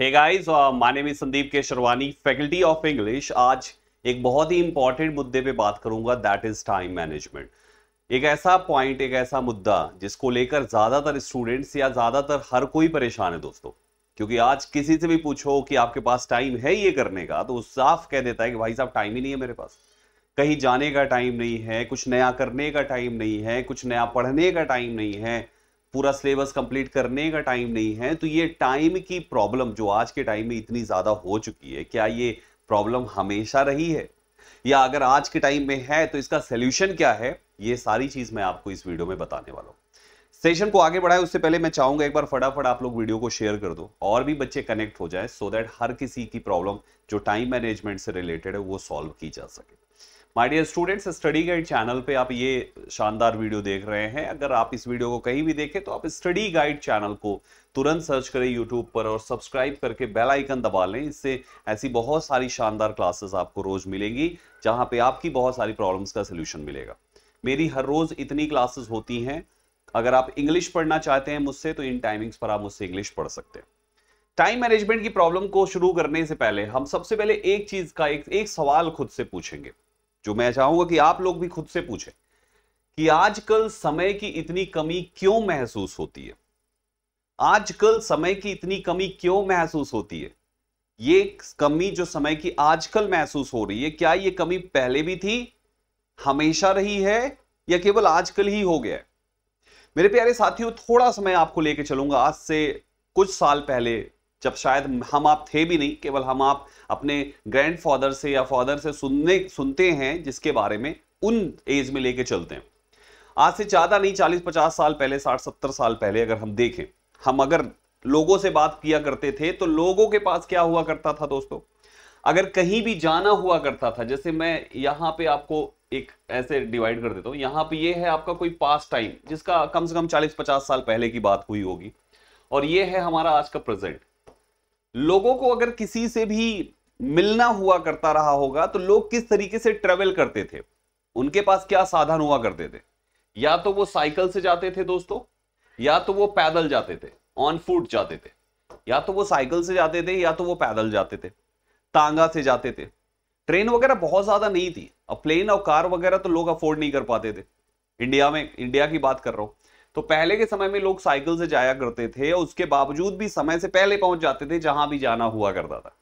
Hey guys, my name is Sandeep Kesarwani, faculty of English. आज एक बहुत ही इंपॉर्टेंट मुद्दे पे बात करूंगा, दैट इज टाइम मैनेजमेंट। एक ऐसा पॉइंट, एक ऐसा मुद्दा जिसको लेकर ज्यादातर स्टूडेंट्स या ज्यादातर हर कोई परेशान है दोस्तों, क्योंकि आज किसी से भी पूछो कि आपके पास टाइम है ये करने का तो साफ कह देता है कि भाई साहब टाइम ही नहीं है मेरे पास, कहीं जाने का टाइम नहीं है, कुछ नया करने का टाइम नहीं है, कुछ नया पढ़ने का टाइम नहीं है, पूरा सिलेबस कंप्लीट करने का टाइम नहीं है। तो ये टाइम की प्रॉब्लम जो आज के टाइम में इतनी ज़्यादा हो चुकी है, क्या ये प्रॉब्लम हमेशा रही है या अगर आज के टाइम में है तो इसका सलूशन क्या है, ये सारी चीज़ मैं आपको इस वीडियो में बताने वाला हूँ। सेशन को आगे बढ़ाए उससे पहले मैं चाहूँगा एक बार फटाफट आप लोग वीडियो को शेयर कर दो और भी बच्चे कनेक्ट हो जाए, सो दैट हर किसी की प्रॉब्लम जो टाइम मैनेजमेंट से रिलेटेड है वो सॉल्व की जा सके। My dear students, study guide channel पे आप ये शानदार वीडियो देख रहे हैं। अगर आप इस वीडियो को कहीं भी देखें तो आप स्टडी गाइड चैनल को तुरंत सर्च करें यूट्यूब पर और सब्सक्राइब करके बेल आइकन दबा लें। इससे ऐसी बहुत सारी शानदार क्लासेस आपको रोज मिलेंगी जहां पे आपकी बहुत सारी प्रॉब्लम्स का सोल्यूशन मिलेगा। मेरी हर रोज इतनी क्लासेस होती हैं। अगर आप इंग्लिश पढ़ना चाहते हैं मुझसे तो इन टाइमिंग्स पर आप मुझसे इंग्लिश पढ़ सकते हैं। टाइम मैनेजमेंट की प्रॉब्लम को शुरू करने से पहले हम सबसे पहले एक चीज का एक सवाल खुद से पूछेंगे, जो मैं चाहूंगा कि आप लोग भी खुद से पूछें कि आजकल समय की इतनी कमी क्यों महसूस होती है। आजकल समय की इतनी कमी क्यों महसूस होती है? ये कमी जो समय की आजकल महसूस हो रही है, क्या ये कमी पहले भी थी, हमेशा रही है या केवल आजकल ही हो गया है? मेरे प्यारे साथियों, थोड़ा समय आपको लेके चलूंगा आज से कुछ साल पहले, जब शायद हम आप थे भी नहीं, केवल हम आप अपने ग्रैंडफादर से या फादर से सुनते हैं, जिसके बारे में उन एज में लेके चलते हैं। आज से ज़्यादा नहीं, 40-50 साल पहले, 60-70 साल पहले अगर हम देखें, हम अगर लोगों से बात किया करते थे तो लोगों के पास क्या हुआ करता था दोस्तों, अगर कहीं भी जाना हुआ करता था, जैसे मैं यहाँ पे आपको एक ऐसे डिवाइड कर देता हूँ, यहाँ पे ये है आपका कोई पास्ट टाइम जिसका कम से कम 40-50 साल पहले की बात हुई होगी, और ये है हमारा आज का प्रेजेंट। लोगों को अगर किसी से भी मिलना हुआ करता रहा होगा तो लोग किस तरीके से ट्रेवल करते थे, उनके पास क्या साधन हुआ करते थे, या तो वो साइकिल से जाते थे दोस्तों, या तो वो पैदल जाते थे, ऑन फुट जाते थे, या तो वो साइकिल से जाते थे, या तो वो पैदल जाते थे, तांगा से जाते थे। ट्रेन वगैरह बहुत ज़्यादा नहीं थी, और प्लेन और कार वगैरह तो लोग अफोर्ड नहीं कर पाते थे। इंडिया में, इंडिया की बात कर रहा हूँ, तो पहले के समय में लोग साइकिल से जाया करते थे और उसके बावजूद भी समय से पहले पहुंच जाते थे जहां भी जाना हुआ करता था।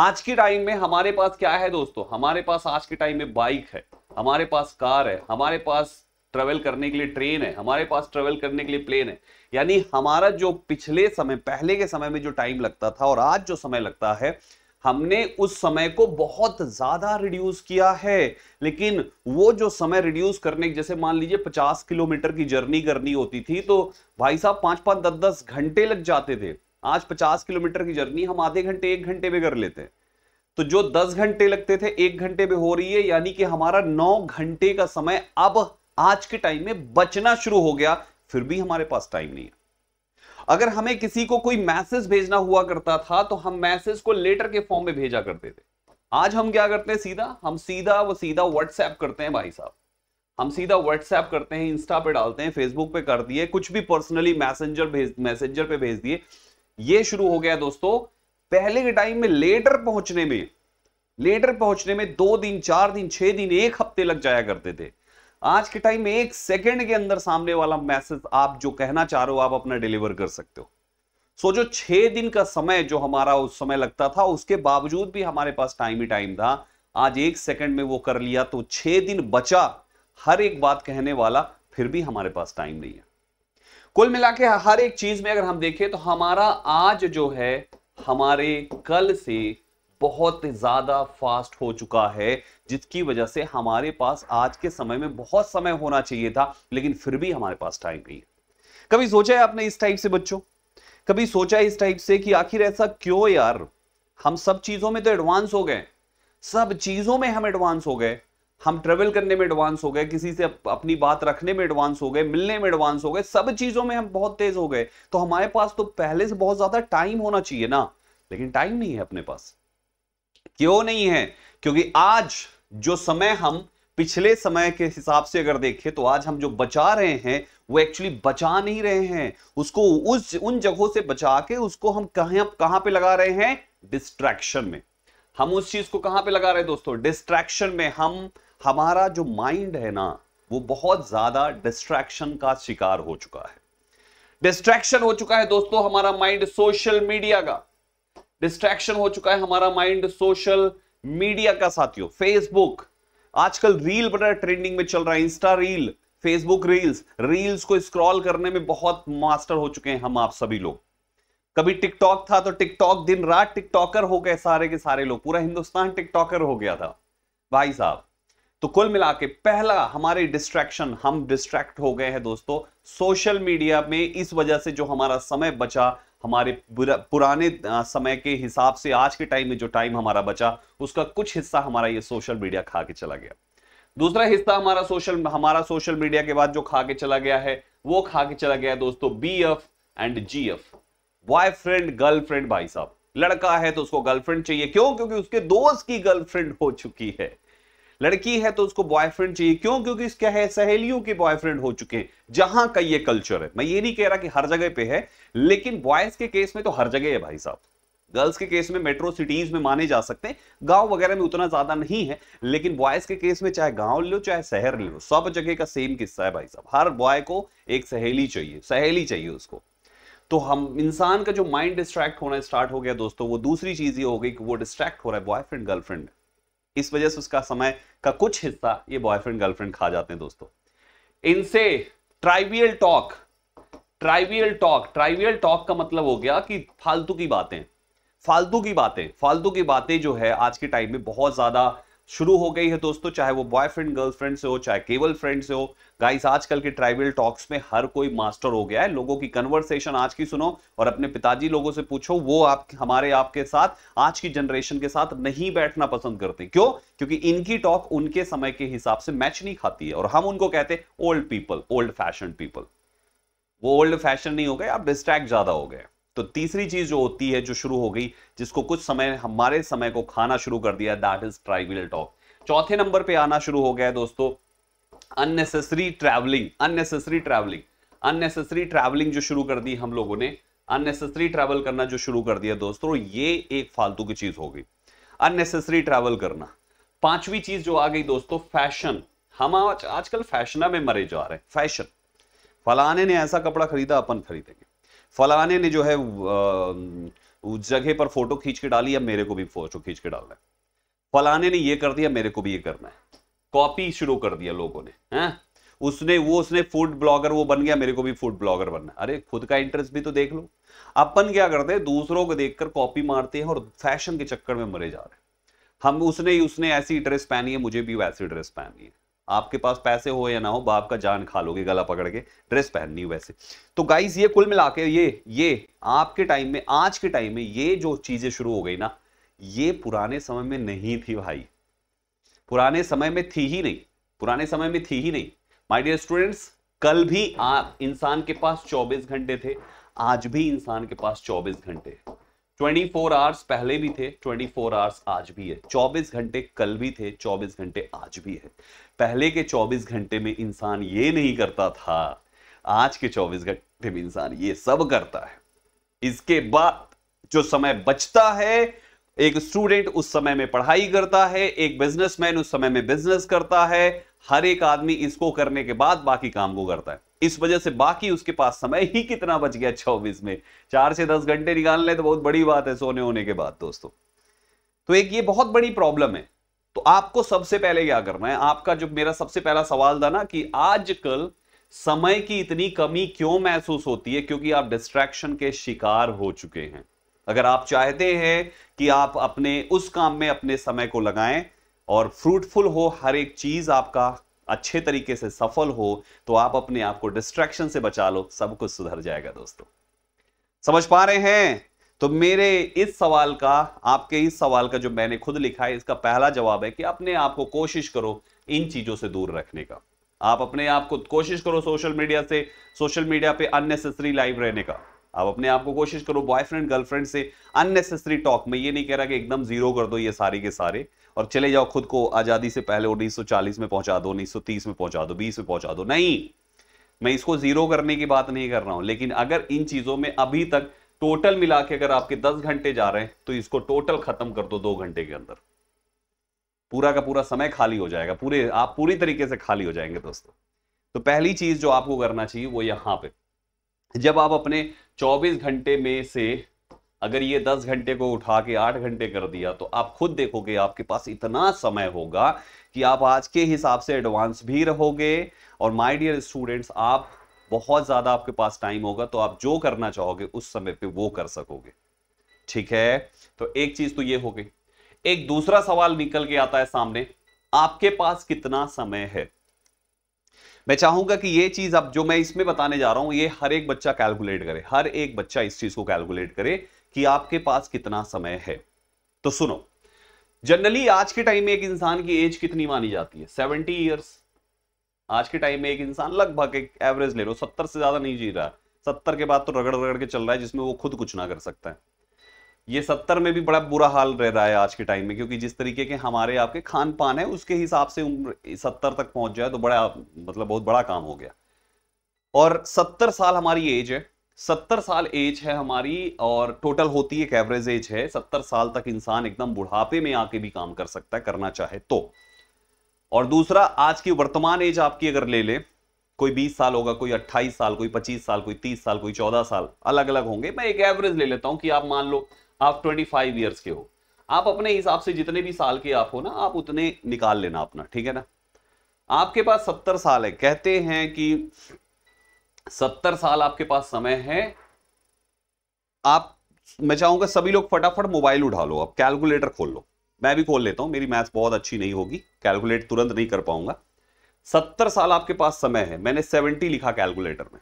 आज के टाइम में हमारे पास क्या है दोस्तों, हमारे पास आज के टाइम में बाइक है, हमारे पास कार है, हमारे पास ट्रेवल करने के लिए ट्रेन है, हमारे पास ट्रेवल करने के लिए प्लेन है। यानी हमारा जो पिछले समय, पहले के समय में जो टाइम लगता था और आज जो समय लगता है, हमने उस समय को बहुत ज्यादा रिड्यूस किया है। लेकिन वो जो समय रिड्यूस करने, जैसे मान लीजिए 50 किलोमीटर की जर्नी करनी होती थी तो भाई साहब 5-5, 10-10 घंटे लग जाते थे। आज 50 किलोमीटर की जर्नी हम आधे घंटे, 1 घंटे में कर लेते हैं। तो जो 10 घंटे लगते थे 1 घंटे में हो रही है, यानी कि हमारा 9 घंटे का समय अब आज के टाइम में बचना शुरू हो गया। फिर भी हमारे पास टाइम नहीं है। अगर हमें किसी को कोई मैसेज भेजना हुआ करता था तो हम मैसेज को लेटर के फॉर्म में भेजा करते थे। आज हम क्या करते हैं, सीधा व्हाट्सएप करते हैं भाई साहब, हम सीधा व्हाट्सएप करते हैं, इंस्टा पे डालते हैं, फेसबुक पे कर दिए, कुछ भी पर्सनली मैसेंजर पे भेज दिए। ये शुरू हो गया दोस्तों। पहले के टाइम में लेटर पहुंचने में 2 दिन 4 दिन 6 दिन 1 हफ्ते लग जाया करते थे। आज के टाइम में 1 सेकेंड के अंदर सामने वाला मैसेज, आप जो कहना चाह रहे हो आप अपना डिलीवर कर सकते हो। सो जो 6 दिन का समय जो हमारा उस समय लगता था, उसके बावजूद भी हमारे पास टाइम ही टाइम था। आज 1 सेकेंड में वो कर लिया तो 6 दिन बचा हर एक बात कहने वाला, फिर भी हमारे पास टाइम नहीं है। कुल मिला के हर एक चीज में अगर हम देखें तो हमारा आज जो है हमारे कल से बहुत ज्यादा फास्ट हो चुका है, जिसकी वजह से हमारे पास आज के समय में बहुत समय होना चाहिए था, लेकिन फिर भी हमारे पास टाइम नहीं है। कभी सोचा है आपने इस टाइप से बच्चों, कभी सोचा है इस टाइप से कि आखिर ऐसा क्यों यार, हम सब चीजों में तो एडवांस हो गए, सब चीजों में हम एडवांस हो गए, हम ट्रेवल करने में एडवांस हो गए, किसी से अपनी बात रखने में एडवांस हो गए, मिलने में एडवांस हो गए, सब चीजों में हम बहुत तेज हो गए, तो हमारे पास तो पहले से बहुत ज्यादा टाइम होना चाहिए ना, लेकिन टाइम नहीं है अपने पास। क्यों नहीं है? क्योंकि आज जो समय हम पिछले समय के हिसाब से अगर देखें तो आज हम जो बचा रहे हैं वो एक्चुअली बचा नहीं रहे हैं, उसको उन जगहों से बचा के उसको हम कहां पे लगा रहे हैं, डिस्ट्रैक्शन में। हम उस चीज को कहां पे लगा रहे हैं दोस्तों, डिस्ट्रैक्शन में। हमारा जो माइंड है ना वो बहुत ज्यादा डिस्ट्रैक्शन का शिकार हो चुका है। डिस्ट्रैक्शन हो चुका है दोस्तों हमारा माइंड सोशल मीडिया का, डिस्ट्रैक्शन हो चुका है हमारा माइंड सोशल मीडिया का। साथियों फेसबुक, आजकल रील बड़ा ट्रेंडिंग में चल रहा है, insta reel, Facebook reels, reels को स्क्रॉल करने में बहुत मास्टर हो चुके हैं हम आप सभी लोग। कभी टिकटॉक था तो टिकटॉक, दिन रात टिकटॉकर हो गए सारे के सारे लोग, पूरा हिंदुस्तान टिकटॉकर हो गया था भाई साहब। तो कुल मिला के पहला हमारे डिस्ट्रैक्शन, हम डिस्ट्रैक्ट हो गए हैं दोस्तों सोशल मीडिया में। इस वजह से जो हमारा समय बचा, हमारे पुराने समय के हिसाब से आज के टाइम में जो टाइम हमारा बचा उसका कुछ हिस्सा हमारा ये सोशल मीडिया खा के चला गया। दूसरा हिस्सा हमारा सोशल मीडिया के बाद जो खा के चला गया है वो खा के चला गया है दोस्तों BF and GF, boyfriend girlfriend. भाई साहब लड़का है तो उसको गर्लफ्रेंड चाहिए, क्यों? क्योंकि उसके दोस्त की गर्लफ्रेंड हो चुकी है। लड़की है तो उसको बॉयफ्रेंड चाहिए, क्यों? क्योंकि इसके है सहेलियों के बॉयफ्रेंड हो चुके हैं। जहां का ये कल्चर है, मैं ये नहीं कह रहा कि हर जगह पे है, लेकिन बॉयज के केस में तो हर जगह है भाई साहब। गर्ल्स के केस में मेट्रो सिटीज में माने जा सकते हैं, गांव वगैरह में उतना ज्यादा नहीं है, लेकिन बॉयज के केस में चाहे गांव ले लो चाहे शहर ले लो, सब जगह का सेम किस्सा है भाई साहब। हर बॉय को एक सहेली चाहिए उसको। तो हम इंसान का जो माइंड डिस्ट्रैक्ट होना स्टार्ट हो गया दोस्तों, वो दूसरी चीज ये हो गई कि वो डिस्ट्रैक्ट हो रहा है बॉयफ्रेंड गर्लफ्रेंड। इस वजह से उसका समय का कुछ हिस्सा ये बॉयफ्रेंड गर्लफ्रेंड खा जाते हैं दोस्तों। इनसे ट्राइवियल टॉक का मतलब हो गया कि फालतू की बातें जो है आज के टाइम में बहुत ज्यादा शुरू हो गई है दोस्तों, चाहे वो बॉयफ्रेंड गर्लफ्रेंड से हो चाहे केवल फ्रेंड से हो। गाइस आजकल के ट्राइबल टॉक्स में हर कोई मास्टर हो गया है। लोगों की कन्वर्सेशन आज की सुनो और अपने पिताजी लोगों से पूछो, वो आप हमारे आपके साथ आज की जनरेशन के साथ नहीं बैठना पसंद करते। क्यों? क्योंकि इनकी टॉक उनके समय के हिसाब से मैच नहीं खाती है और हम उनको कहते हैं old people, old fashion people. वो ओल्ड फैशन नहीं हो गए, आप डिस्ट्रैक्ट ज्यादा हो गए। तो तीसरी चीज जो होती है जो शुरू हो गई, जिसको कुछ समय हमारे समय को खाना शुरू कर दिया, दैट इज ट्राइबल टॉक। चौथे नंबर पे आना शुरू हो गया है दोस्तों अननेसेसरी ट्रैवलिंग जो शुरू कर दी हम लोगों ने। अननेसेसरी ट्रैवल करना जो शुरू कर दिया दोस्तों, ये एक फालतू की चीज हो गई, अननेसेसरी ट्रैवल करना। पांचवी चीज जो आ गई दोस्तों फैशन। हम आजकल फैशन में मरे जा रहे हैं। फैशन, फलाने ने ऐसा कपड़ा खरीदा अपन खरीदेंगे, फलाने ने जो है उस जगह पर फोटो खींच के डाली, अब मेरे को भी फोटो खींच के डालना है। फलाने ने ये कर दिया, मेरे को भी ये करना है। कॉपी शुरू कर दिया लोगों ने, हैं? उसने फूड ब्लॉगर वो बन गया, मेरे को भी फूड ब्लॉगर बनना है। अरे खुद का इंटरेस्ट भी तो देख लो। अपन क्या करते हैं, दूसरों को देखकर कॉपी मारते हैं और फैशन के चक्कर में मरे जा रहे हैं हम। उसने ऐसी ड्रेस पहनी है, मुझे भी वैसी ड्रेस पहननी है। आपके पास पैसे हो या ना हो, बाप का जान खा लोगे गला पकड़ के, ड्रेस पहननी वैसे। तो गाइस ये कुल मिला के ये आपके टाइम में, आज के टाइम में ये जो चीजें शुरू हो गई ना, ये पुराने समय में नहीं थी भाई, पुराने समय में थी ही नहीं। माय डियर स्टूडेंट्स, कल भी इंसान के पास 24 घंटे थे, आज भी इंसान के पास 24 घंटे, 24 आवर्स पहले भी थे, 24 आवर्स आज भी है। 24 घंटे कल भी थे, 24 घंटे आज भी है। पहले के 24 घंटे में इंसान ये नहीं करता था, आज के 24 घंटे में इंसान ये सब करता है। इसके बाद जो समय बचता है, एक स्टूडेंट उस समय में पढ़ाई करता है, एक बिजनेसमैन उस समय में बिजनेस करता है, हर एक आदमी इसको करने के बाद बाकी काम को करता है। इस वजह से बाकी उसके पास समय ही कितना बच गया 24 में, 4 से 10 घंटे निकाल ले तो बहुत बड़ी बात है सोने होने के बाद दोस्तों। तो एक ये बहुत बड़ी प्रॉब्लम है। तो आपको सबसे पहले क्या करना है, आपका जो मेरा सबसे पहला सवाल था ना कि आजकल समय की इतनी कमी क्यों महसूस होती है, क्योंकि आप डिस्ट्रैक्शन के शिकार हो चुके हैं। अगर आप चाहते हैं कि आप अपने उस काम में अपने समय को लगाएं और फ्रूटफुल हो, हर एक चीज आपका अच्छे तरीके से सफल हो, तो आप अपने आप को डिस्ट्रैक्शन से बचा लो, सब कुछ सुधर जाएगा दोस्तों। समझ पा रहे हैं? तो मेरे इस सवाल का, आपके इस सवाल का जो मैंने खुद लिखा है, इसका पहला जवाब है कि अपने आप को कोशिश करो इन चीजों से दूर रखने का। आप अपने आप को कोशिश करो सोशल मीडिया पे अननेसेसरी लाइव रहने का। अब अपने आप को कोशिश करो बॉयफ्रेंड गर्लफ्रेंड से अननेसेसरी टॉक में, ये नहीं कह रहा कि एकदम जीरो कर दो ये सारे के सारे और चले जाओ खुद को आजादी से पहले 1940 में पहुंचा दो, 1930 में पहुंचा दो, 20 में पहुंचा दो। नहीं, मैं इसको जीरो करने की बात नहीं कर रहा हूं, लेकिन अगर इन चीजों में अभी तक टोटल मिला के अगर आपके 10 घंटे जा रहे हैं तो इसको टोटल खत्म कर दो 2 घंटे के अंदर। पूरा का पूरा समय खाली हो जाएगा, पूरे आप पूरी तरीके से खाली हो जाएंगे दोस्तों। तो पहली चीज जो आपको करना चाहिए वो यहाँ पे, जब आप अपने 24 घंटे में से अगर ये 10 घंटे को उठा के 8 घंटे कर दिया तो आप खुद देखोगे आपके पास इतना समय होगा कि आप आज के हिसाब से एडवांस भी रहोगे और माय डियर स्टूडेंट्स आप बहुत ज़्यादा आपके पास टाइम होगा तो आप जो करना चाहोगे उस समय पे वो कर सकोगे। ठीक है, तो एक चीज़ तो ये हो गई। एक दूसरा सवाल निकल के आता है सामने, आपके पास कितना समय है। मैं चाहूंगा कि ये चीज अब जो मैं इसमें बताने जा रहा हूं ये हर एक बच्चा कैलकुलेट करे, हर एक बच्चा इस चीज को कैलकुलेट करे कि आपके पास कितना समय है। तो सुनो, जनरली आज के टाइम में एक इंसान की एज कितनी मानी जाती है? 70 इयर्स। आज के टाइम में एक इंसान लगभग एक एवरेज ले लो 70 से ज्यादा नहीं जी रहा, 70 के बाद तो रगड़ रगड़ के चल रहा है जिसमें वो खुद कुछ ना कर सकता है। ये 70 में भी बड़ा बुरा हाल रह रहा है आज के टाइम में, क्योंकि जिस तरीके के हमारे आपके खान पान है उसके हिसाब से उम्र 70 तक पहुंच जाए तो बड़ा मतलब बहुत बड़ा काम हो गया। और 70 साल हमारी एज है, 70 साल एज है हमारी और टोटल होती है एक एवरेज एज है। 70 साल तक इंसान एकदम बुढ़ापे में आके भी काम कर सकता है करना चाहे तो। और दूसरा, आज की वर्तमान एज आपकी अगर ले ले, कोई 20 साल होगा, कोई 28 साल, कोई 25 साल, कोई 30 साल, कोई 14 साल, अलग अलग होंगे। मैं एक एवरेज ले लेता हूं कि आप मान लो आप 25 ईयर्स के हो। आप अपने हिसाब से जितने भी साल के आप हो ना, आप उतने निकाल लेना अपना, ठीक है ना। आपके पास 70 साल है, कहते हैं कि 70 साल आपके पास समय है। आप, मैं चाहूंगा सभी लोग फटाफट मोबाइल उठा लो, आप कैलकुलेटर खोल लो, मैं भी खोल लेता हूं। मेरी मैथ्स बहुत अच्छी नहीं होगी, कैलकुलेट तुरंत नहीं कर पाऊंगा। 70 साल आपके पास समय है, मैंने 70 लिखा कैलकुलेटर में।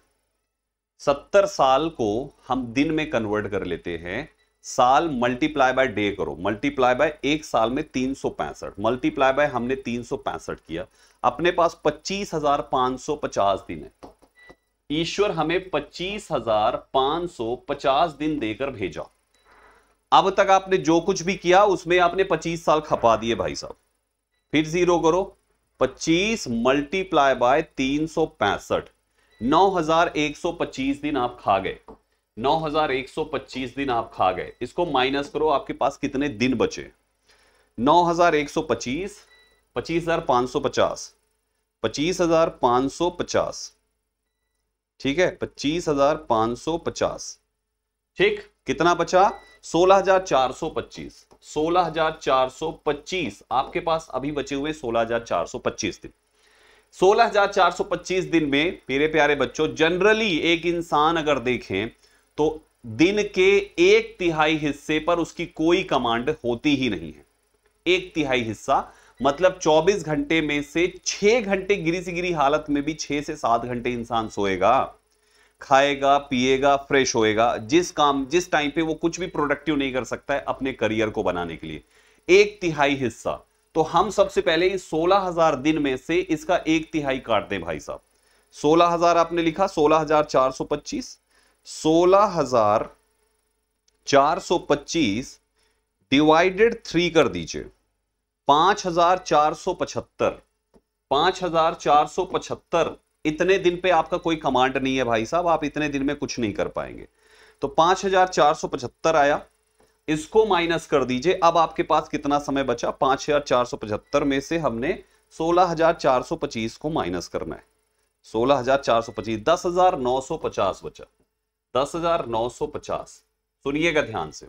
70 साल को हम दिन में कन्वर्ट कर लेते हैं, साल मल्टीप्लाई बाय डे करो, मल्टीप्लाई बाय एक साल में 365, मल्टीप्लाई बाय हमने 365 किया, अपने पास 25,550 दिन है। ईश्वर हमें 25,550 दिन देकर भेजा। अब तक आपने जो कुछ भी किया उसमें आपने 25 साल खपा दिए भाई साहब। फिर जीरो करो, 25 मल्टीप्लाई बाय 365, 9,125 दिन आप खा गए, 9,125 दिन आप खा गए। इसको माइनस करो, आपके पास कितने दिन बचे? 9,125, 25,550, 25,550, ठीक है, 25,550, ठीक। कितना बचा? 16,425, 16,425 आपके पास अभी बचे हुए 16,425 दिन। 16,425 दिन में मेरे प्यारे बच्चों, जनरली एक इंसान अगर देखें तो दिन के 1/3 हिस्से पर उसकी कोई कमांड होती ही नहीं है। 1/3 हिस्सा मतलब 24 घंटे में से 6 घंटे, गिरी से गिरी हालत में भी 6 से 7 घंटे इंसान सोएगा, खाएगा, पिएगा, फ्रेश होएगा। जिस टाइम पे वो कुछ भी प्रोडक्टिव नहीं कर सकता है अपने करियर को बनाने के लिए, 1/3 हिस्सा। तो हम सबसे पहले इस 16,000 दिन में से इसका 1/3 काट दें भाई साहब। 16,000 आपने लिखा, 16,425, 16,425 डिवाइडेड 3 कर दीजिए, 5,475, 5,475। इतने दिन पे आपका कोई कमांड नहीं है भाई साहब, आप इतने दिन में कुछ नहीं कर पाएंगे। तो 5,475 आया, इसको माइनस कर दीजिए। अब आपके पास कितना समय बचा? 5,475 में से हमने 16,425 को माइनस करना है, 16,425, 10,950 बचा, 10,950। सुनिएगा ध्यान से,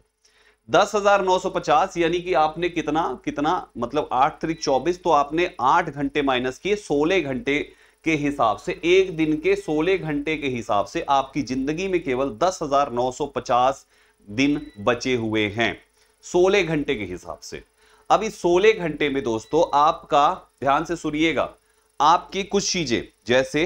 10,950 यानी कि आपने कितना मतलब 8 × 3 = 24, तो आपने 8 घंटे माइनस किए। 16 घंटे के हिसाब से, एक दिन के 16 घंटे के हिसाब से आपकी जिंदगी में केवल 10,950 दिन बचे हुए हैं 16 घंटे के हिसाब से। अब इस 16 घंटे में दोस्तों आपका, ध्यान से सुनिएगा, आपकी कुछ चीजें जैसे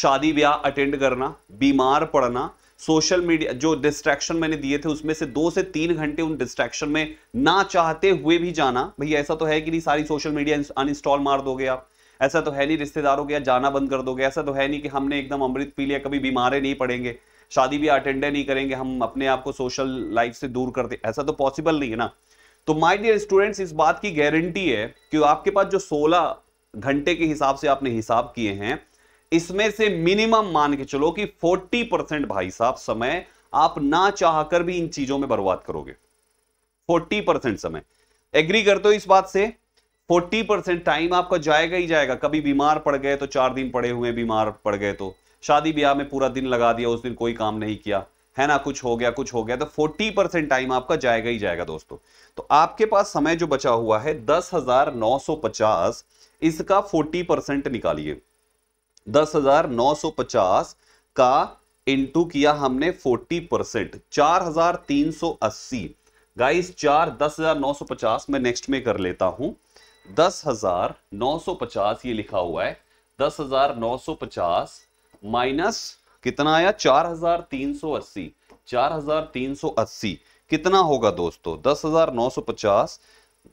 शादी ब्याह अटेंड करना, बीमार पड़ना, सोशल मीडिया, जो डिस्ट्रैक्शन मैंने दिए थे उसमें से 2 से 3 घंटे उन डिस्ट्रैक्शन में ना चाहते हुए भी जाना। भैया ऐसा तो है कि नहीं सारी सोशल मीडिया अनइंस्टॉल मार दोगे आप, ऐसा तो है नहीं रिश्तेदारों के यहाँ जाना बंद कर दोगे, ऐसा तो है नहीं कि हमने एकदम अमृत पी लिया कभी बीमारे नहीं पड़ेंगे। शादी भी अटेंड नहीं करेंगे, हम अपने आप को सोशल लाइफ से दूर करते, ऐसा तो पॉसिबल नहीं है ना। तो माय डियर स्टूडेंट्स, इस बात की गारंटी है कि आपके पास जो 16 घंटे के हिसाब से आपने हिसाब किए हैं, इसमें से मिनिमम मान के चलो कि 40% भाई साहब समय आप ना चाहकर भी इन चीजों में बर्बाद करोगे। 40% समय, एग्री करते हो इस बात से? 40% टाइम आपका जाएगा ही जाएगा। कभी बीमार पड़ गए तो 4 दिन पड़े हुए बीमार पड़ गए, तो शादी ब्याह में पूरा दिन लगा दिया, उस दिन कोई काम नहीं किया, है ना, कुछ हो गया, तो 40% टाइम आपका जाएगा ही जाएगा दोस्तों। तो आपके पास समय जो बचा हुआ है 10,950, इसका 40% निकालिए। 10,950 का इंटू किया हमने 40%, 4,380। गाइस 10,950 मैं नेक्स्ट में कर लेता हूं, 10,950 ये लिखा हुआ है, 10,950 माइनस कितना आया 4,380, 4,380 कितना होगा दोस्तों? 10,950,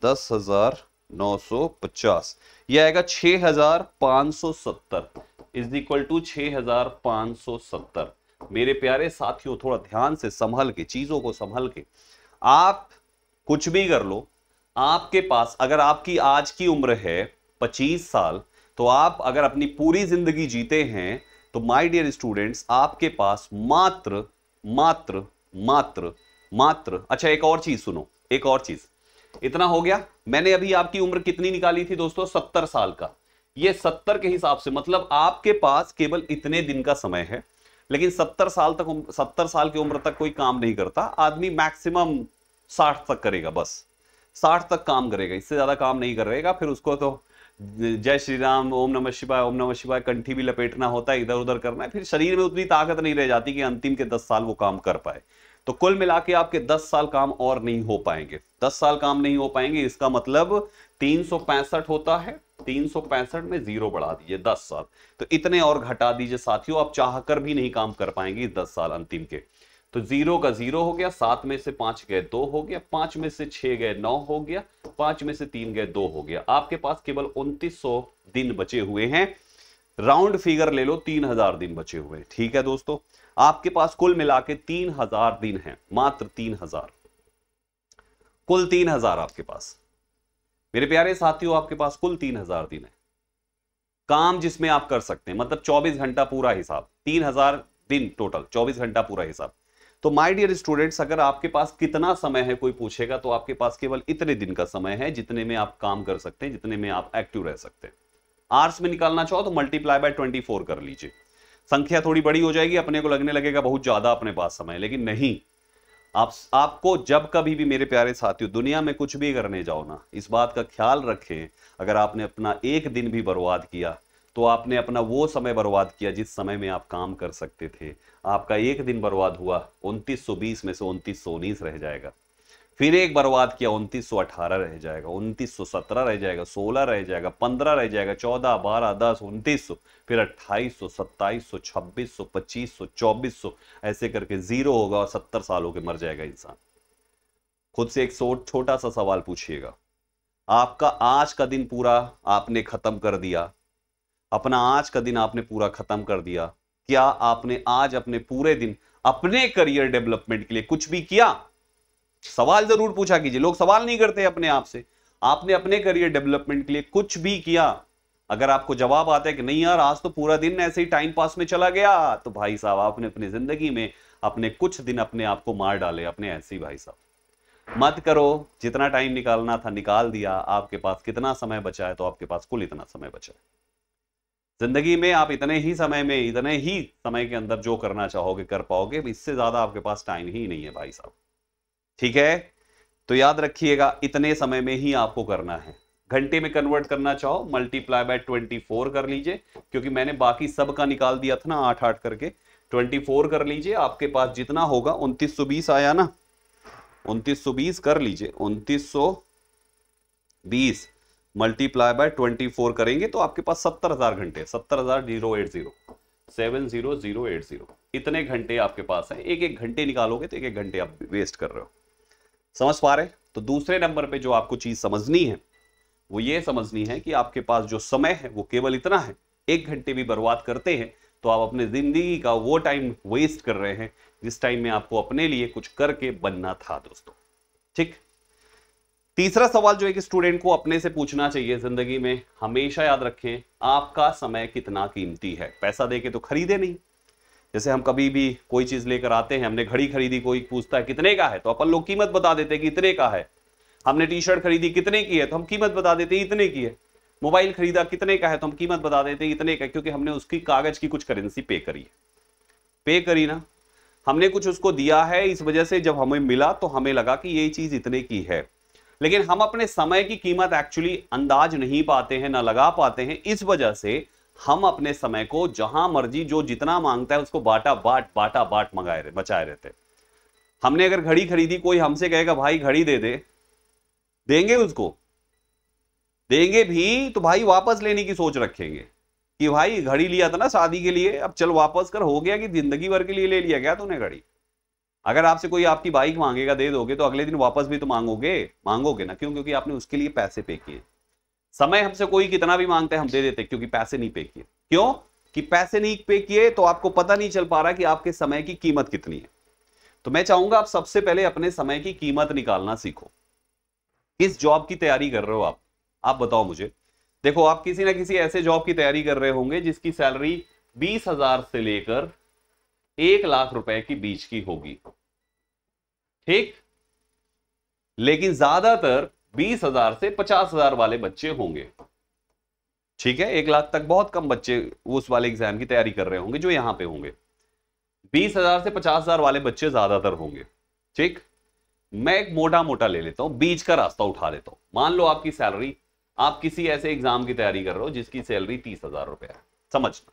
10,950 यह आएगा 6,570 इज इक्वल टू 6,570। मेरे प्यारे साथियों, थोड़ा ध्यान से संभल के, चीजों को संभल के, आप कुछ भी कर लो, आपके पास अगर आपकी आज की उम्र है 25 साल, तो आप अगर अपनी पूरी जिंदगी जीते हैं तो माय डियर स्टूडेंट्स आपके पास मात्र मात्र मात्र मात्र अच्छा एक और चीज सुनो, एक और चीज, इतना हो गया। मैंने अभी आपकी उम्र कितनी निकाली थी दोस्तों? 70 साल का। ये 70 के हिसाब से, मतलब आपके पास केवल इतने दिन का समय है, लेकिन 70 साल तक, 70 साल की उम्र तक कोई काम नहीं करता आदमी, मैक्सिमम 60 तक करेगा, बस 60 तक काम करेगा, इससे ज्यादा काम नहीं करेगा। फिर उसको तो जय श्री राम, ओम नमः शिवाय कंठी भी लपेटना होता है, इधर उधर करना है, फिर शरीर में उतनी ताकत नहीं रह जाती कि अंतिम के 10 साल वो काम कर पाए। तो कुल मिला के आपके 10 साल काम और नहीं हो पाएंगे, 10 साल काम नहीं हो पाएंगे। इसका मतलब 365 होता है, 365 में 0 बढ़ा दीजिए 10 साल, तो इतने और घटा दीजिए साथियों, आप चाहकर भी नहीं काम कर पाएंगे 10 साल अंतिम के। तो 0 का 0 हो गया, 7 में से 5 गए 2 हो गया, 5 में से 6 गए 9 हो गया, 5 में से 3 गए 2 हो गया। आपके पास केवल 2900 दिन बचे हुए हैं, राउंड फिगर ले लो 3000 दिन बचे हुए हैं। ठीक है दोस्तों, आपके पास कुल मिला के 3000 दिन है, मात्र 3000, कुल 3000 आपके पास। मेरे प्यारे साथियों, आपके पास कुल 3000 दिन है काम जिसमें आप कर सकते हैं, मतलब 24 घंटा पूरा हिसाब, 3000 दिन टोटल 24 घंटा पूरा हिसाब। तो माय डियर स्टूडेंट्स, अगर आपके पास कितना समय है कोई पूछेगा, तो आपके पास केवल इतने दिन का समय है जितने में आप काम कर सकते हैं, जितने में आप एक्टिव रह सकते हैं। आर्स में निकालना चाहो तो मल्टीप्लाई बाय 24 कर लीजिए। संख्या थोड़ी बड़ी हो जाएगी, अपने को लगने लगेगा बहुत ज्यादा अपने पास समय, लेकिन नहीं। आपको जब कभी भी मेरे प्यारे साथियों दुनिया में कुछ भी करने जाओ ना, इस बात का ख्याल रखें, अगर आपने अपना एक दिन भी बर्बाद किया तो आपने अपना वो समय बर्बाद किया जिस समय में आप काम कर सकते थे। आपका एक दिन बर्बाद हुआ, 2920 में से 2919 रह जाएगा, फिर एक बर्बाद किया 2918 रह जाएगा, 2917 रह जाएगा, 16 रह जाएगा, 15 रह जाएगा, 14, 12, 10, 2900, फिर 2800, 2700, 2600, 2500, 2400, ऐसे करके 0 होगा और 70 साल होकर मर जाएगा इंसान। खुद से एक छोटा सा सवाल पूछिएगा, आपका आज का दिन पूरा आपने खत्म कर दिया, अपना आज का दिन आपने पूरा खत्म कर दिया, क्या आपने आज अपने पूरे दिन अपने करियर डेवलपमेंट के लिए कुछ भी किया? सवाल जरूर पूछा कीजिए, लोग सवाल नहीं करते अपने आप से। आपने अपने करियर डेवलपमेंट के लिए कुछ भी किया? अगर आपको जवाब आता है कि नहीं यार आज तो पूरा दिन ऐसे ही टाइम पास में चला गया, तो भाई साहब आपने अपनी जिंदगी में अपने कुछ दिन अपने आप को मार डाले अपने, ऐसे ही भाई साहब मत करो। जितना टाइम निकालना था निकाल दिया, आपके पास कितना समय बचा है? तो आपके पास कुल इतना समय बचा है जिंदगी में, आप इतने ही समय में, इतने ही समय के अंदर जो करना चाहोगे कर पाओगे, इससे ज्यादा आपके पास टाइम ही नहीं है भाई साहब। ठीक है, तो याद रखिएगा इतने समय में ही आपको करना है। घंटे में कन्वर्ट करना चाहो मल्टीप्लाई बाय 24 कर लीजिए, क्योंकि मैंने बाकी सब का निकाल दिया था ना 8-8 करके, 24 कर लीजिए, आपके पास जितना होगा 2920 आया ना, 2920 कर लीजिए, 2920 मल्टीप्लाई बाय 24 करेंगे तो आपके पास 70,000 घंटे, 70,080 इतने घंटे आपके पास है। एक एक घंटे निकालोगे तो एक एक घंटे आप वेस्ट कर रहे हो, समझ पा रहे? तो दूसरे नंबर पे जो आपको चीज समझनी है वो ये समझनी है कि आपके पास जो समय है वो केवल इतना है, 1 घंटे भी बर्बाद करते हैं तो आप अपने ज़िंदगी का वो टाइम वेस्ट कर रहे हैं जिस टाइम में आपको अपने लिए कुछ करके बनना था दोस्तों। ठीक, तीसरा सवाल जो एक स्टूडेंट को अपने से पूछना चाहिए जिंदगी में, हमेशा याद रखें आपका समय कितना कीमती है। पैसा दे के तो खरीदे नहीं। जैसे हम कभी भी कोई चीज़ लेकर आते हैं, हमने घड़ी खरीदी, कोई पूछता है कितने का है, तो अपन लोग कीमत बता देते हैं कि इतने का है। हमने टी शर्ट खरीदी, कितने की है, तो हम कीमत बता देते हैं इतने की है। मोबाइल खरीदा, कितने का है, तो हम कीमत बता देते हैं इतने का, क्योंकि हमने उसकी कागज की कुछ करेंसी पे करी ना, हमने कुछ उसको दिया है। इस वजह से जब हमें मिला तो हमें लगा कि ये चीज़ इतने की है, लेकिन हम अपने समय की कीमत एक्चुअली अंदाज नहीं पाते हैं, ना लगा पाते हैं। इस वजह से हम अपने समय को जहां मर्जी जो जितना मांगता है उसको बाटा बाट बचाए रहते। हमने अगर घड़ी खरीदी, कोई हमसे कहेगा भाई घड़ी दे दे, देंगे उसको, देंगे भी तो भाई वापस लेने की सोच रखेंगे कि भाई घड़ी लिया था ना शादी के लिए, अब चल वापस कर, हो गया कि जिंदगी भर के लिए ले लिया गया तूने घड़ी। अगर आपसे कोई आपकी बाइक मांगेगा, दे दोगे तो अगले दिन वापस भी तो मांगोगे ना, क्यों? क्योंकि आपने उसके लिए पैसे पे किए। समय हमसे कोई कितना भी मांगता है हम दे देते, क्योंकि पैसे नहीं पे किए। क्यों? कि पैसे नहीं पे किए तो आपको पता नहीं चल पा रहा कि आपके समय की कीमत कितनी है। तो मैं चाहूंगा आप सबसे पहले अपने समय की कीमत निकालना सीखो। किस जॉब की तैयारी कर रहे हो आप बताओ मुझे। देखो, आप किसी ना किसी ऐसे जॉब की तैयारी कर रहे होंगे जिसकी सैलरी 20,000 से लेकर 1 लाख रुपए के बीच की होगी। ठीक, लेकिन ज्यादातर 20,000 से 50,000 वाले बच्चे होंगे। ठीक है, 1 लाख तक बहुत कम बच्चे उस वाले एग्जाम की तैयारी कर रहे होंगे जो यहां पे होंगे। 20,000 से 50,000 वाले बच्चे ज्यादातर होंगे। ठीक, मैं एक मोटा ले लेता हूं, बीच का रास्ता उठा लेता हूं। मान लो आपकी सैलरी, आप किसी ऐसे एग्जाम की तैयारी कर रहे हो जिसकी सैलरी 30,000 रुपया है। समझना,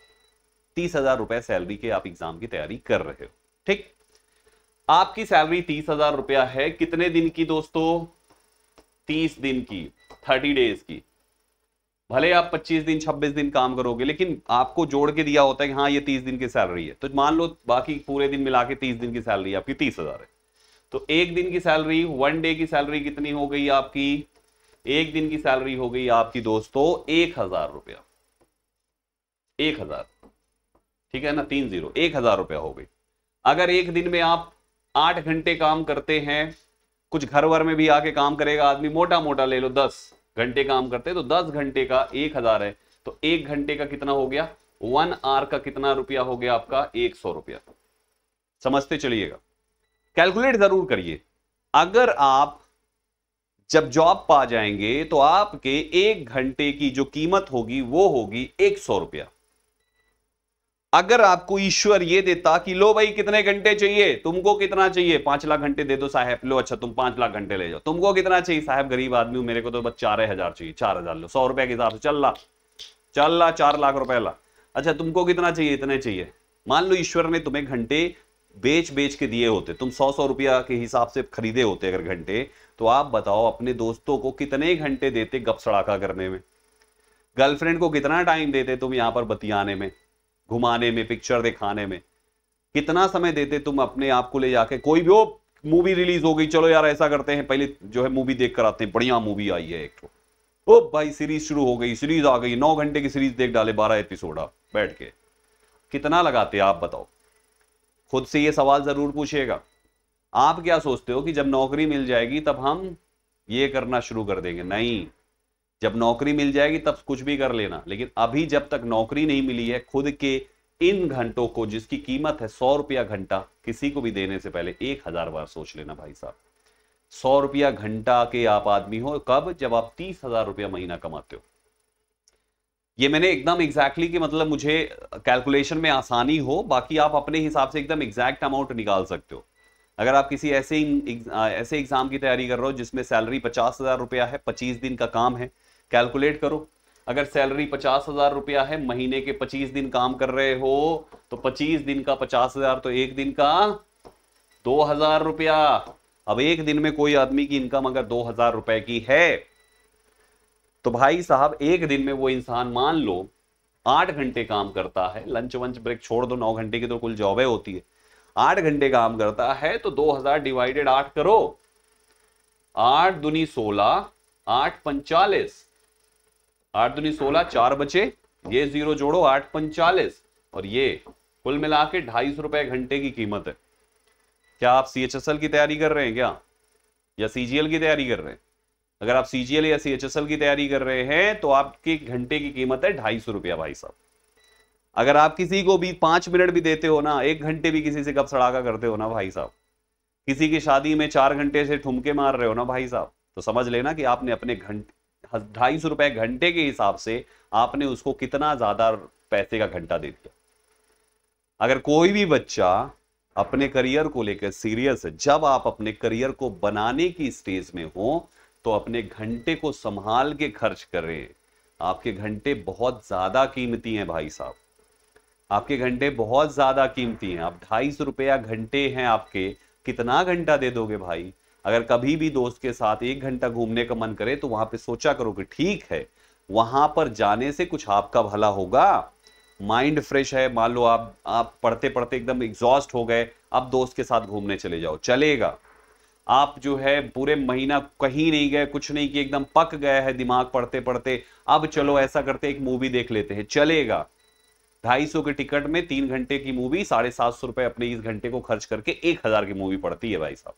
30,000 रुपया सैलरी के आप एग्जाम की तैयारी कर रहे हो। ठीक, आपकी सैलरी 30,000 रुपया है। कितने दिन की दोस्तों? 30 दिन की, 30 डेज की। भले आप 25 दिन 26 दिन काम करोगे, लेकिन आपको जोड़ के दिया होता है कि हाँ ये 30 दिन की सैलरी है। तो मान लो बाकी पूरे दिन मिला के 30 दिन की सैलरी आपकी 30,000 है। तो एक दिन की सैलरी, वन डे की सैलरी कितनी हो गई आपकी? एक दिन की सैलरी हो गई आपकी दोस्तों 1,000 रुपया। 1,000, ठीक है ना, 30, 1,000 रुपया हो गई। अगर एक दिन में आप 8 घंटे काम करते हैं, कुछ घर वर में भी आके काम करेगा आदमी, मोटा ले लो 10 घंटे काम करते हैं, तो 10 घंटे का 1,000 है, तो 1 घंटे का कितना हो गया? 1 आवर का कितना रुपया हो गया आपका? 100 रुपया। समझते चलिएगा, कैलकुलेट जरूर करिए। अगर आप जब जॉब पा जाएंगे तो आपके 1 घंटे की जो कीमत होगी वो होगी 100 रुपया। अगर आपको ईश्वर ये देता कि लो भाई कितने घंटे चाहिए, तुमको कितना चाहिए, 5 लाख घंटे दे दो साहब, लो अच्छा तुम 5 लाख घंटे ले जाओ, तुमको कितना चाहिए साहब, गरीब आदमी हूं मेरे को तो बस 4,000 चाहिए, 4,000 लो, 100 रुपए के हिसाब से चल ला 4 लाख रुपए ला, अच्छा तुमको कितना चाहिए, इतने चाहिए। मान लो ईश्वर ने तुम्हें घंटे बेच के दिए होते, तुम 100 रुपया के हिसाब से खरीदे होते अगर घंटे, तो आप बताओ अपने दोस्तों को कितने घंटे देते गपसड़ाका करने में, गर्लफ्रेंड को कितना टाइम देते तुम यहाँ पर बतियाने में, घुमाने में, पिक्चर दिखाने में, कितना समय देते तुम अपने आप को ले जाके। कोई भी वो मूवी रिलीज हो गई, चलो यार ऐसा करते हैं पहले जो है मूवी देख कर आते हैं, बढ़िया मूवी आई है एक, ओ भाई सीरीज शुरू हो गई, सीरीज आ गई, 9 घंटे की सीरीज देख डाले, 12 एपिसोड आप बैठ के, कितना लगाते आप बताओ। खुद से ये सवाल जरूर पूछिएगा। आप क्या सोचते हो कि जब नौकरी मिल जाएगी तब हम ये करना शुरू कर देंगे? नहीं, जब नौकरी मिल जाएगी तब कुछ भी कर लेना, लेकिन अभी जब तक नौकरी नहीं मिली है, खुद के इन घंटों को जिसकी कीमत है 100 रुपया घंटा, किसी को भी देने से पहले 1,000 बार सोच लेना भाई साहब। 100 रुपया घंटा के आप आदमी हो कब? जब आप 30,000 रुपया महीना कमाते हो। ये मैंने एकदम एग्जैक्टली कि मतलब मुझे कैलकुलेशन में आसानी हो, बाकी आप अपने हिसाब से एकदम एग्जैक्ट अमाउंट निकाल सकते हो। अगर आप किसी ऐसे एग्जाम की तैयारी कर रहे हो जिसमें सैलरी 50,000 रुपया है, 25 दिन का काम है, कैलकुलेट करो। अगर सैलरी 50,000 रुपया है, महीने के 25 दिन काम कर रहे हो, तो 25 दिन का 50,000, तो एक दिन का 2,000 रुपया। अब एक दिन में कोई आदमी की इनकम अगर 2,000 रुपए की है, तो भाई साहब एक दिन में वो इंसान मान लो 8 घंटे काम करता है, लंच वंच ब्रेक छोड़ दो, 9 घंटे की तो कुल जॉबें होती है, 8 घंटे काम करता है, तो 2,000 डिवाइडेड 8 करो, 8 दूनी 16, 8 45, 8 दूनी 16, 4 बचे, ये 0 जोड़ो, 8 45, और ये कुल मिला के 250 रुपए घंटे की कीमत है। क्या आप CHSL की तैयारी कर रहे हैं क्या, या CGL की तैयारी कर रहे हैं? अगर आप CGL या CHSL की तैयारी कर रहे हैं तो आपके घंटे की कीमत है 250 रुपया भाई साहब। अगर आप किसी को भी 5 मिनट भी देते हो ना, 1 घंटे भी किसी से गप सड़ाका करते हो ना भाई साहब, किसी की शादी में 4 घंटे से ठुमके मार रहे हो ना भाई साहब, तो समझ लेना कि आपने अपने घंटे 250 रुपए घंटे के हिसाब से आपने उसको कितना ज्यादा पैसे का घंटा दे दिया। अगर कोई भी बच्चा अपने करियर को लेकर सीरियस है, जब आप अपने करियर को बनाने की स्टेज में हो, तो अपने घंटे को संभाल के खर्च करें। आपके घंटे बहुत ज्यादा कीमती हैं भाई साहब, आपके घंटे बहुत ज्यादा कीमती हैं। आप 250 रुपया घंटे हैं आपके, कितना घंटा दे दोगे भाई? अगर कभी भी दोस्त के साथ 1 घंटा घूमने का मन करे तो वहां पे सोचा करो कि ठीक है, वहां पर जाने से कुछ आपका भला होगा, माइंड फ्रेश है। मान लो आप पढ़ते पढ़ते एकदम एग्जॉस्ट हो गए, अब दोस्त के साथ घूमने चले जाओ, चलेगा। आप जो है पूरे महीना कहीं नहीं गए, कुछ नहीं किए, एकदम पक गया है दिमाग पढ़ते पढ़ते, अब चलो ऐसा करते एक मूवी देख लेते हैं, चलेगा। 250 के टिकट में 3 घंटे की मूवी 750 रुपए अपने इस घंटे को खर्च करके 1000 की मूवी पड़ती है भाई साहब,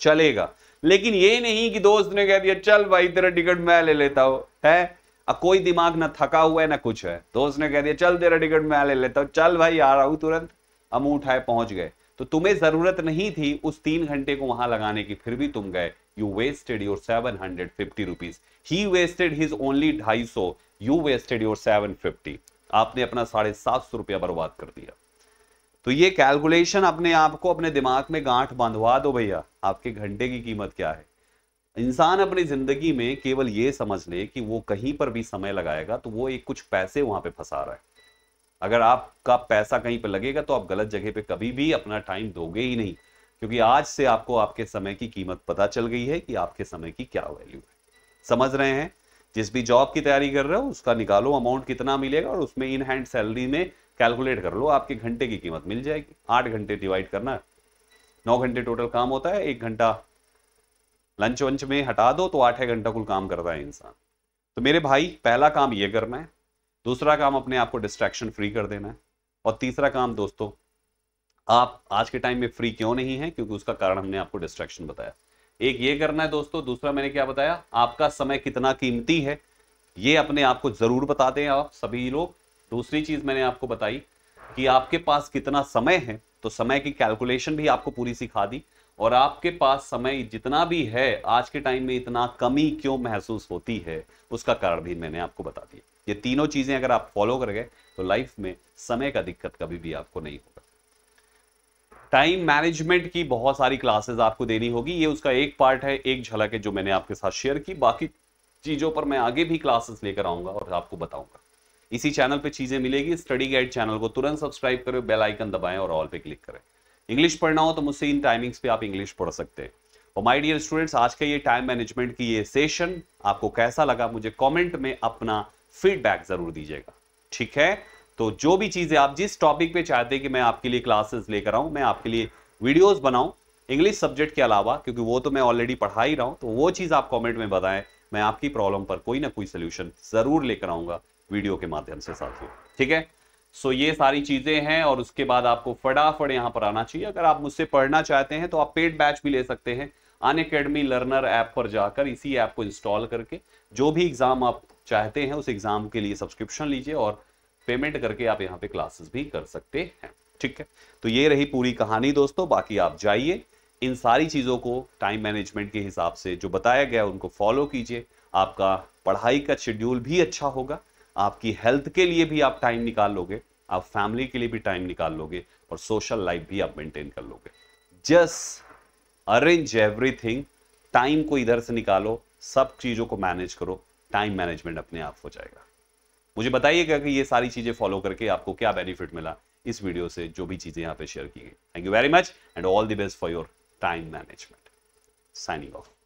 चलेगा। लेकिन ये नहीं कि दोस्त ने कह दिया चल भाई तेरा टिकट मैं ले लेता हूं, है कोई दिमाग ना थका हुआ है ना कुछ है, दोस्त ने कह दिया चल तेरा टिकट मैं ले लेता हूँ, चल भाई आ रहा हूं तुरंत, मुंह उठाए पहुंच गए। तो तुम्हें जरूरत नहीं थी उस 3 घंटे को वहां लगाने की, फिर भी तुम गए। You wasted your 750 rupees, he wasted his only 250, you wasted your 750। आपने अपना 750 रुपया बर्बाद कर दिया। तो ये कैलकुलेशन अपने आप को अपने दिमाग में गांठ बांधवा दो भैया, आपके घंटे की कीमत क्या है। इंसान अपनी जिंदगी में केवल ये समझ ले कि वो कहीं पर भी समय लगाएगा तो वो एक कुछ पैसे वहां पे फंसा रहा है। अगर आपका पैसा कहीं पर लगेगा तो आप गलत जगह पे कभी भी अपना टाइम दोगे ही नहीं, क्योंकि आज से आपको आपके समय की कीमत पता चल गई है कि आपके समय की क्या वैल्यू है। समझ रहे हैं? जिस भी जॉब की तैयारी कर रहे हो उसका निकालो अमाउंट कितना मिलेगा और उसमें इन हैंड सैलरी में कैलकुलेट कर लो, आपके घंटे की कीमत मिल जाएगी। 8 घंटे डिवाइड करना, 9 घंटे टोटल काम होता है, 1 घंटा लंच वंच में हटा दो तो 8 घंटा कुल काम करता है इंसान। तो मेरे भाई पहला काम ये करना है, दूसरा काम अपने आप को डिस्ट्रैक्शन फ्री कर देना है, और तीसरा काम दोस्तों आप आज के टाइम में फ्री क्यों नहीं है, क्योंकि उसका कारण हमने आपको डिस्ट्रैक्शन बताया। एक ये करना है दोस्तों, दूसरा मैंने क्या बताया, आपका समय कितना कीमती है ये अपने आप को जरूर बता दें आप सभी लोग। दूसरी चीज मैंने आपको बताई कि आपके पास कितना समय है, तो समय की कैलकुलेशन भी आपको पूरी सिखा दी। और आपके पास समय जितना भी है आज के टाइम में इतना कमी क्यों महसूस होती है उसका कारण भी मैंने आपको बता दिया। ये तीनों चीजें अगर आप फॉलो कर गए तो लाइफ में समय का दिक्कत कभी भी आपको नहीं होगा। टाइम मैनेजमेंट की बहुत सारी क्लासेस आपको देनी होगी, ये उसका एक पार्ट है, एक झलक है जो मैंने आपके साथ शेयर की। बाकी चीजों पर मैं आगे भी क्लासेस लेकर आऊंगा और आपको बताऊंगा। इसी चैनल पे चीजें मिलेगी। स्टडी गाइड चैनल को तुरंत सब्सक्राइब करें, बेल आइकन दबाएं और ऑल पे क्लिक करें। इंग्लिश पढ़ना हो तो मुझसे इन टाइमिंग्स पे आप इंग्लिश पढ़ सकते हैं। और माय डियर स्टूडेंट्स, आज का ये टाइम मैनेजमेंट की ये सेशन आपको कैसा लगा मुझे कमेंट में अपना फीडबैक जरूर दीजिएगा, ठीक है? तो जो भी चीजें आप जिस टॉपिक पे चाहते हैं कि मैं आपके लिए क्लासेस लेकर आऊं, मैं आपके लिए वीडियोज बनाऊं इंग्लिश सब्जेक्ट के अलावा, क्योंकि वो तो मैं ऑलरेडी पढ़ा ही रहा हूं, तो वो चीज आप कॉमेंट में बताएं। मैं आपकी प्रॉब्लम पर कोई ना कोई सोल्यूशन जरूर लेकर आऊंगा वीडियो के माध्यम से साथियों, ठीक है? सो ये सारी चीजें हैं और उसके बाद आपको फटाफट यहाँ पर आना चाहिए। अगर आप मुझसे पढ़ना चाहते हैं तो आप पेड बैच भी ले सकते हैं। अनअकैडमी लर्नर ऐप पर जाकर इसी ऐप को इंस्टॉल करके जो भी एग्जाम आप चाहते हैं उस एग्जाम के लिए सब्सक्रिप्शन लीजिए और पेमेंट करके आप यहाँ पे क्लासेस भी कर सकते हैं, ठीक है? तो ये रही पूरी कहानी दोस्तों। बाकी आप जाइए इन सारी चीजों को टाइम मैनेजमेंट के हिसाब से जो बताया गया उनको फॉलो कीजिए, आपका पढ़ाई का शेड्यूल भी अच्छा होगा, आपकी हेल्थ के लिए भी आप टाइम निकाल लोगे, आप फैमिली के लिए भी टाइम निकाल लोगे और सोशल लाइफ भी आप मेंटेन कर लोगे। जस्ट अरेंज एवरीथिंग, टाइम को इधर से निकालो, सब चीजों को मैनेज करो, टाइम मैनेजमेंट अपने आप हो जाएगा। मुझे बताइएगा कि ये सारी चीजें फॉलो करके आपको क्या बेनिफिट मिला इस वीडियो से, जो भी चीजें यहाँ पे शेयर की गई। Thank you very much and all the best for your time management. Signing of.